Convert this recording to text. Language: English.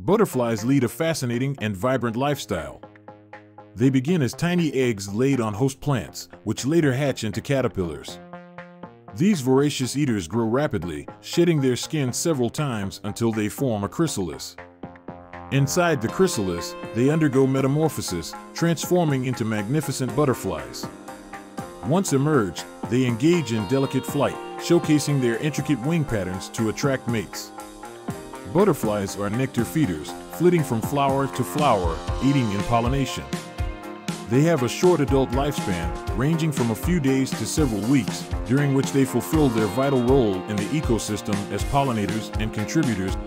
Butterflies lead a fascinating and vibrant lifestyle. They begin as tiny eggs laid on host plants, which later hatch into caterpillars. These voracious eaters grow rapidly, shedding their skin several times until they form a chrysalis. Inside the chrysalis, they undergo metamorphosis, transforming into magnificent butterflies. Once emerged, they engage in delicate flight, showcasing their intricate wing patterns to attract mates. Butterflies are nectar feeders, flitting from flower to flower, aiding in pollination. They have a short adult lifespan, ranging from a few days to several weeks, during which they fulfill their vital role in the ecosystem as pollinators and contributors.